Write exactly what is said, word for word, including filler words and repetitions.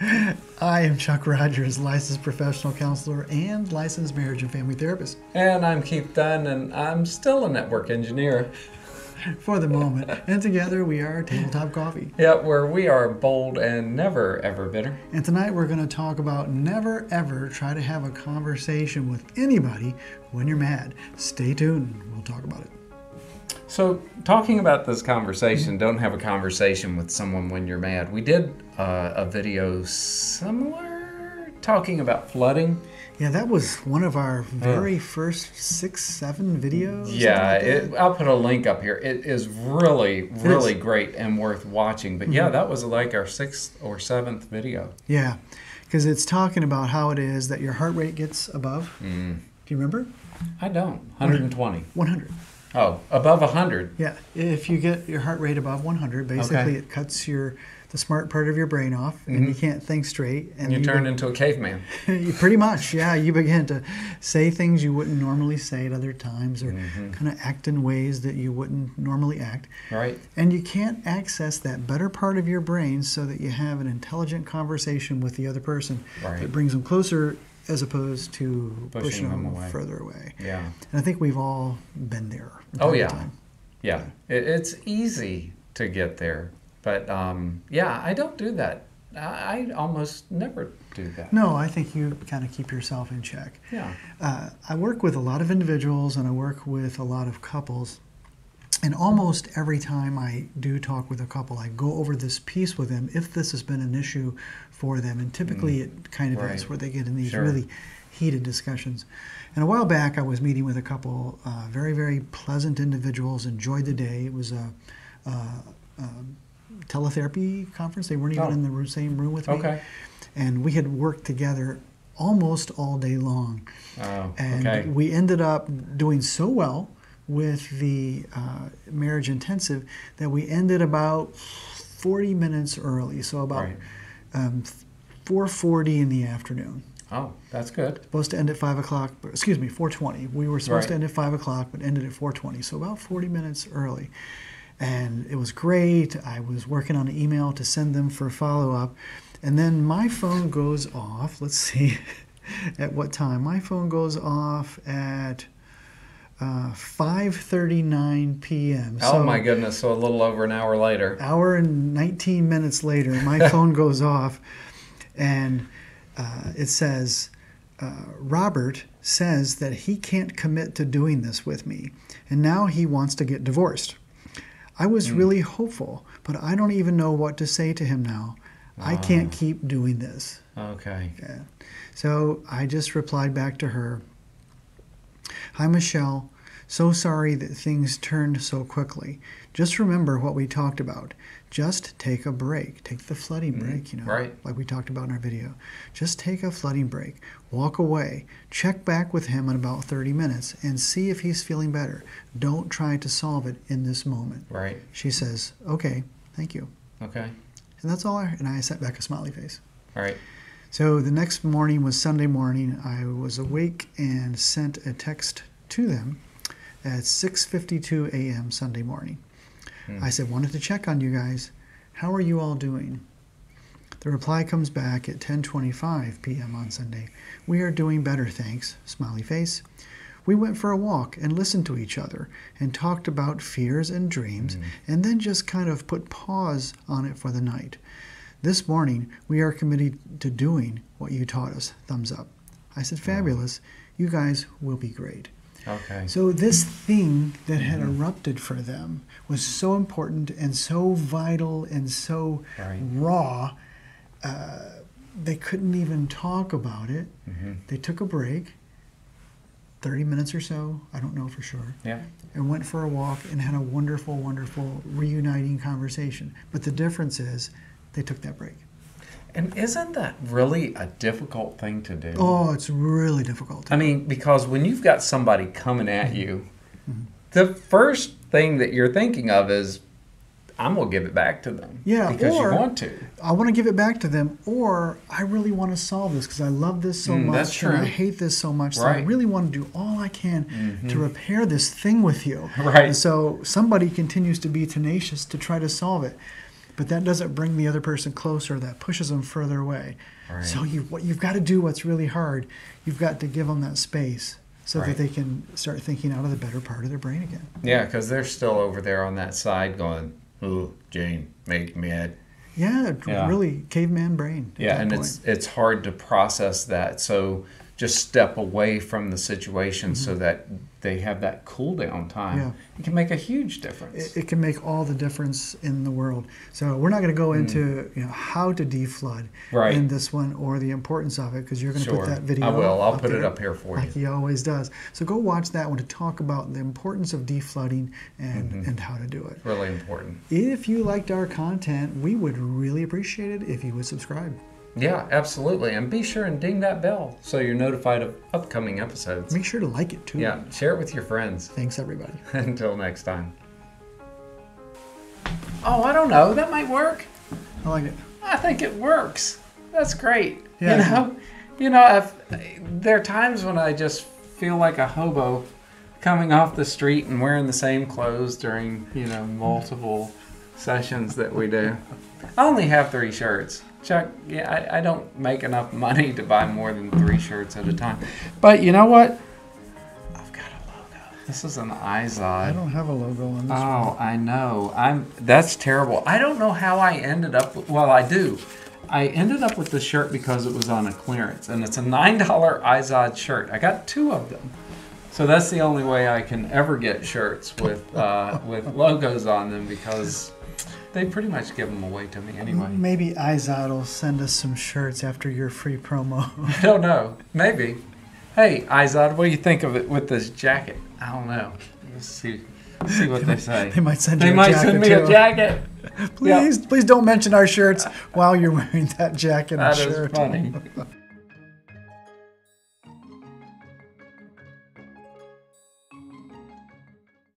I am Chuck Rodgers, licensed professional counselor and licensed marriage and family therapist. And I'm Keith Dunn, and I'm still a network engineer. For the moment. And together we are Tabletop Coffee. Yeah, where we are bold and never, ever bitter. And tonight we're going to talk about never, ever try to have a conversation with anybody when you're mad. Stay tuned. We'll talk about it. So, talking about this conversation, don't have a conversation with someone when you're mad. We did uh, a video similar talking about flooding. Yeah, that was one of our very uh, first six, seven videos. Yeah, like it, I'll put a link up here. It is really, really it's, great and worth watching. But mm-hmm. yeah, that was like our sixth or seventh video. Yeah, because it's talking about how it is that your heart rate gets above. Mm. Do you remember? I don't. one hundred twenty. one hundred. Oh, above one hundred. Yeah, if you get your heart rate above one hundred, basically okay. it cuts your the smart part of your brain off, mm-hmm. and you can't think straight. And you, you turn into a caveman. Pretty much, yeah. You begin to say things you wouldn't normally say at other times, or mm-hmm. kind of act in ways that you wouldn't normally act. Right. And you can't access that better part of your brain so that you have an intelligent conversation with the other person right. that brings them closer as opposed to pushing, pushing them, them away. further away. Yeah. And I think we've all been there. Oh, yeah. Time. Yeah. yeah. It, it's easy to get there. But, um, yeah, I don't do that. I, I almost never do that. No, I think you kind of keep yourself in check. Yeah. Uh, I work with a lot of individuals, and I work with a lot of couples. And almost every time I do talk with a couple, I go over this piece with them if this has been an issue for them. And typically mm, it kind of right. is where they get in these sure. really heated discussions. And a while back, I was meeting with a couple, uh, very, very pleasant individuals, enjoyed the day. It was a... a, a teletherapy conference. They weren't even oh. in the same room with me. Okay. And we had worked together almost all day long. Oh, and okay. we ended up doing so well with the uh, marriage intensive that we ended about forty minutes early. So about right. um, four forty in the afternoon. Oh, that's good. Supposed to end at five o'clock, excuse me, four twenty. We were supposed right. to end at five o'clock, but ended at four twenty. So about forty minutes early. And it was great. I was working on an email to send them for a follow-up. And then my phone goes off. Let's see at what time. My phone goes off at uh, five thirty-nine p m Oh, so my goodness. So a little over an hour later. Hour and nineteen minutes later, my phone goes off. And uh, it says, uh, Robert says that he can't commit to doing this with me. And now he wants to get divorced. I was mm. really hopeful, but I don't even know what to say to him now. Oh. I can't keep doing this. Okay. Yeah. So I just replied back to her, Hi, Michelle. So sorry that things turned so quickly. Just remember what we talked about. Just take a break. Take the flooding mm. break, you know, right. like we talked about in our video. Just take a flooding break. Walk away. Check back with him in about thirty minutes and see if he's feeling better. Don't try to solve it in this moment. Right. She says, okay, thank you. Okay. And that's all I heard. And I sent back a smiley face. All right. So the next morning was Sunday morning. I was awake and sent a text to them at six fifty-two a m Sunday morning. Hmm. I said, wanted to check on you guys. How are you all doing? The reply comes back at ten twenty-five p m on Sunday. We are doing better, thanks. Smiley face. We went for a walk and listened to each other and talked about fears and dreams mm. and then just kind of put pause on it for the night. This morning, we are committed to doing what you taught us. Thumbs up. I said, fabulous. Yeah. You guys will be great. Okay. So this thing that had mm-hmm. erupted for them was so important and so vital and so right. raw, uh, they couldn't even talk about it. Mm-hmm. They took a break, thirty minutes or so, I don't know for sure, yeah. and went for a walk and had a wonderful, wonderful reuniting conversation. But the difference is they took that break. And isn't that really a difficult thing to do? Oh, it's really difficult. I mean, because when you've got somebody coming at you, mm-hmm. the first thing that you're thinking of is, I'm going to give it back to them. Yeah. Because or, you want to. I want to give it back to them, or I really want to solve this because I love this so mm, much. That's true. And I hate this so much. Right. So I really want to do all I can mm-hmm. to repair this thing with you. Right. And so somebody continues to be tenacious to try to solve it. but that doesn't bring the other person closer. That pushes them further away. Right. So you, what, you've got to do what's really hard. You've got to give them that space so right. that they can start thinking out of the better part of their brain again. Yeah, because they're still over there on that side going, ooh, Jane, make me mad. Yeah, yeah, really caveman brain. Yeah, and point. it's it's hard to process that. So just step away from the situation mm-hmm. so that they have that cool down time. Yeah. It can make a huge difference. It, it can make all the difference in the world. So we're not going to go into mm. you know how to deflood right. in this one or the importance of it, because you're going to sure. put that video. I will. I'll put there, it up here for you. Like he always does. So go watch that one to talk about the importance of deflooding and mm-hmm. and how to do it. Really important. If you liked our content, we would really appreciate it if you would subscribe. Yeah, absolutely. And be sure and ding that bell so you're notified of upcoming episodes. Make sure to like it, too. Yeah, share it with your friends. Thanks, everybody. Until next time. Oh, I don't know. That might work. I like it. I think it works. That's great. Yeah. You know, you know I've, there are times when I just feel like a hobo coming off the street and wearing the same clothes during, you know, multiple sessions that we do. I only have three shirts. Chuck, yeah, I, I don't make enough money to buy more than three shirts at a time. But you know what? I've got a logo. This is an Izod. I don't have a logo on this oh, one. Oh, I know. I'm. That's terrible. I don't know how I ended up with, well, I do. I ended up with this shirt because it was on a clearance, and it's a nine dollar Izod shirt. I got two of them. So that's the only way I can ever get shirts with, uh, with logos on them, because they pretty much give them away to me anyway. Maybe Izod will send us some shirts after your free promo. I don't know. Maybe. Hey, Izod, what do you think of it with this jacket? I don't know. Let's see, Let's see what they, they might, say. They might send you they a might jacket, send me too. a jacket. please, yeah. please don't mention our shirts while you're wearing that jacket and that shirt. That is funny.